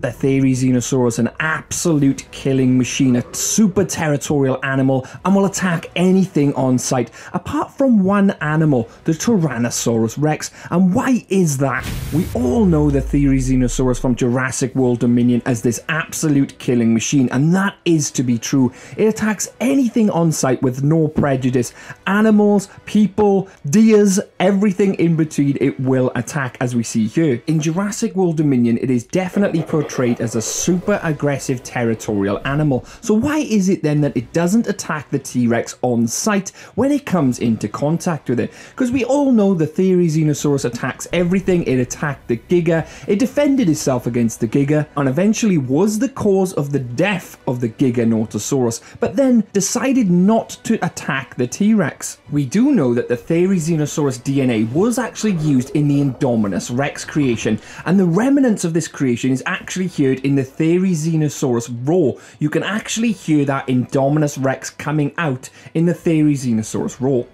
The Therizinosaurus, an absolute killing machine, a super territorial animal, and will attack anything on sight, apart from one animal, the Tyrannosaurus Rex. And why is that? We all know the Therizinosaurus from Jurassic World Dominion as this absolute killing machine, and that is to be true. It attacks anything on sight with no prejudice. Animals, people, deers, everything in between it will attack, as we see here. In Jurassic World Dominion, it is definitely portrayed as a super aggressive territorial animal. So why is it then that it doesn't attack the T-Rex on sight when it comes into contact with it? Because we all know the Therizinosaurus attacks everything. It attacked the Giga, it defended itself against the Giga, and eventually was the cause of the death of the Giganotosaurus, but then decided not to attack the T-Rex. We do know that the Therizinosaurus DNA was actually used in the Indominus Rex creation, and the remnants of this creation is actually heard in the Therizinosaurus roar. You can actually hear that Indominus Rex coming out in the Therizinosaurus roar.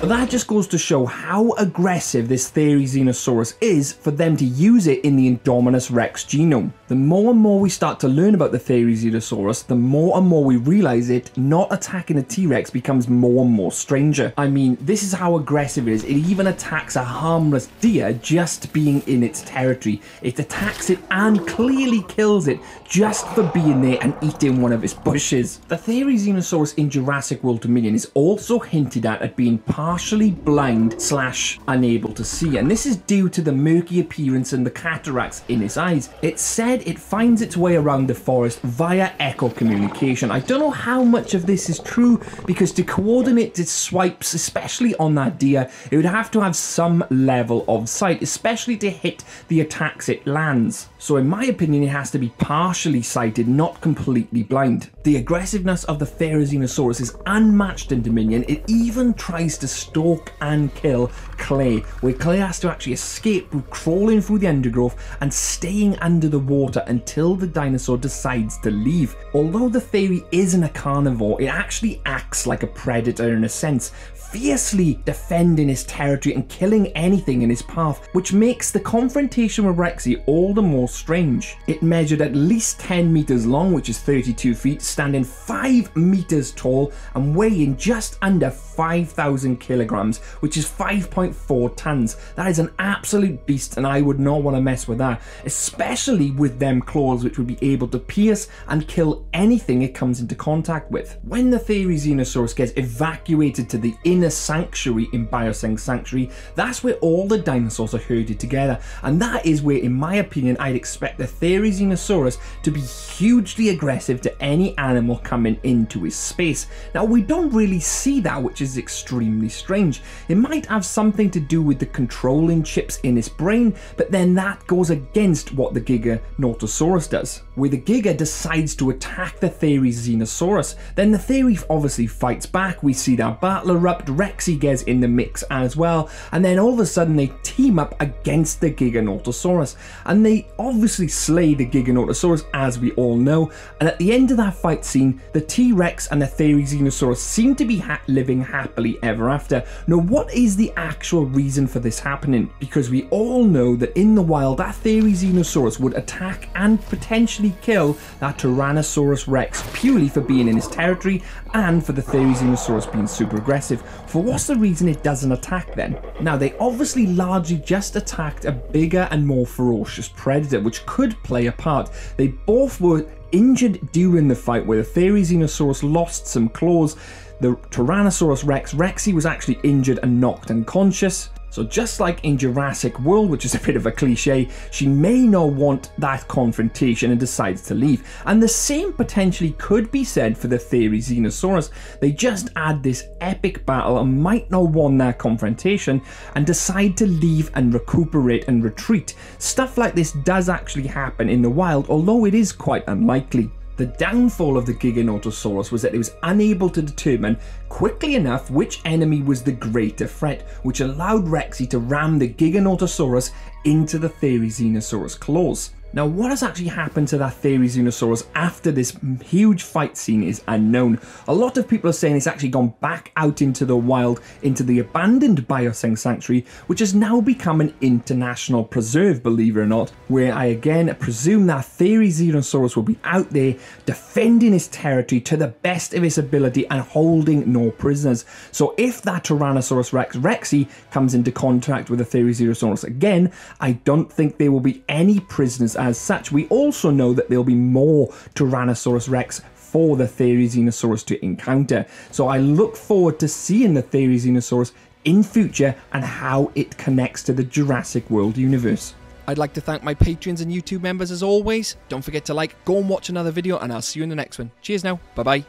But that just goes to show how aggressive this Therizinosaurus is for them to use it in the Indominus Rex genome. The more and more we start to learn about the Therizinosaurus, the more and more we realize it not attacking a T-Rex becomes more and more stranger. I mean, this is how aggressive it is. It even attacks a harmless deer just being in its territory. It attacks it and clearly kills it just for being there and eating one of its bushes. The Therizinosaurus in Jurassic World Dominion is also hinted at being partially blind / unable to see, and this is due to the murky appearance and the cataracts in its eyes. It's said it finds its way around the forest via echo communication. I don't know how much of this is true, because to coordinate its swipes, especially on that deer, it would have to have some level of sight, especially to hit the attacks it lands. So in my opinion, it has to be partially sighted, not completely blind. The aggressiveness of the Therizinosaurus is unmatched in Dominion. It even tries to stalk and kill Clay, where Clay has to actually escape through crawling through the undergrowth and staying under the water until the dinosaur decides to leave. Although the Therizinosaurus isn't a carnivore, it actually acts like a predator in a sense, fiercely defending its territory and killing anything in its path, which makes the confrontation with Rexy all the more strange. It measured at least 10 meters long, which is 32 feet, standing 5 meters tall and weighing just under 5,000 kilograms, which is 5.4 tons. That is an absolute beast, and I would not want to mess with that, especially with them claws, which would be able to pierce and kill anything it comes into contact with. When the Therizinosaurus gets evacuated to the inner sanctuary in Biosyn Sanctuary, that's where all the dinosaurs are herded together, and that is where, in my opinion, I'd expect the Therizinosaurus to be hugely aggressive to any animal coming into his space. Now, we don't really see that, which is extremely strange. It might have something to do with the controlling chips in its brain, but then that goes against what the Giganotosaurus does, where the Giga decides to attack the Therizinosaurus. Then the Therizinosaurus obviously fights back. We see that battle erupt. Rexy gets in the mix as well, and then all of a sudden they team up against the Giganotosaurus, and they obviously slay the Giganotosaurus, as we all know. And at the end of that fight scene, the T-Rex and the Therizinosaurus seem to be living happily ever after. Now, what is the actual reason for this happening? Because we all know that in the wild, that Therizinosaurus would attack and potentially kill that Tyrannosaurus Rex purely for being in his territory and for the Therizinosaurus being super aggressive. For what's the reason it doesn't attack then? Now, they obviously largely just attacked a bigger and more ferocious predator, which could play a part. They both were injured during the fight, where the Therizinosaurus lost some claws. The Tyrannosaurus Rex, Rexy, was actually injured and knocked unconscious. So just like in Jurassic World, which is a bit of a cliche, she may not want that confrontation and decides to leave. And the same potentially could be said for the Therizinosaurus. They just had this epic battle and might not want that confrontation and decide to leave and recuperate and retreat. Stuff like this does actually happen in the wild, although it is quite unlikely. The downfall of the Giganotosaurus was that it was unable to determine quickly enough which enemy was the greater threat, which allowed Rexy to ram the Giganotosaurus into the Therizinosaurus claws. Now, what has actually happened to that Therizinosaurus after this huge fight scene is unknown. A lot of people are saying it's actually gone back out into the wild, into the abandoned Biosyn Sanctuary, which has now become an international preserve, believe it or not, where I again presume that Therizinosaurus will be out there defending its territory to the best of its ability and holding no prisoners. So if that Tyrannosaurus Rex, Rexy, comes into contact with the Therizinosaurus again, I don't think there will be any prisoners as such. We also know that there'll be more Tyrannosaurus Rex for the Therizinosaurus to encounter. So I look forward to seeing the Therizinosaurus in future and how it connects to the Jurassic World universe. I'd like to thank my patrons and YouTube members as always. Don't forget to like, go and watch another video, and I'll see you in the next one. Cheers now. Bye-bye.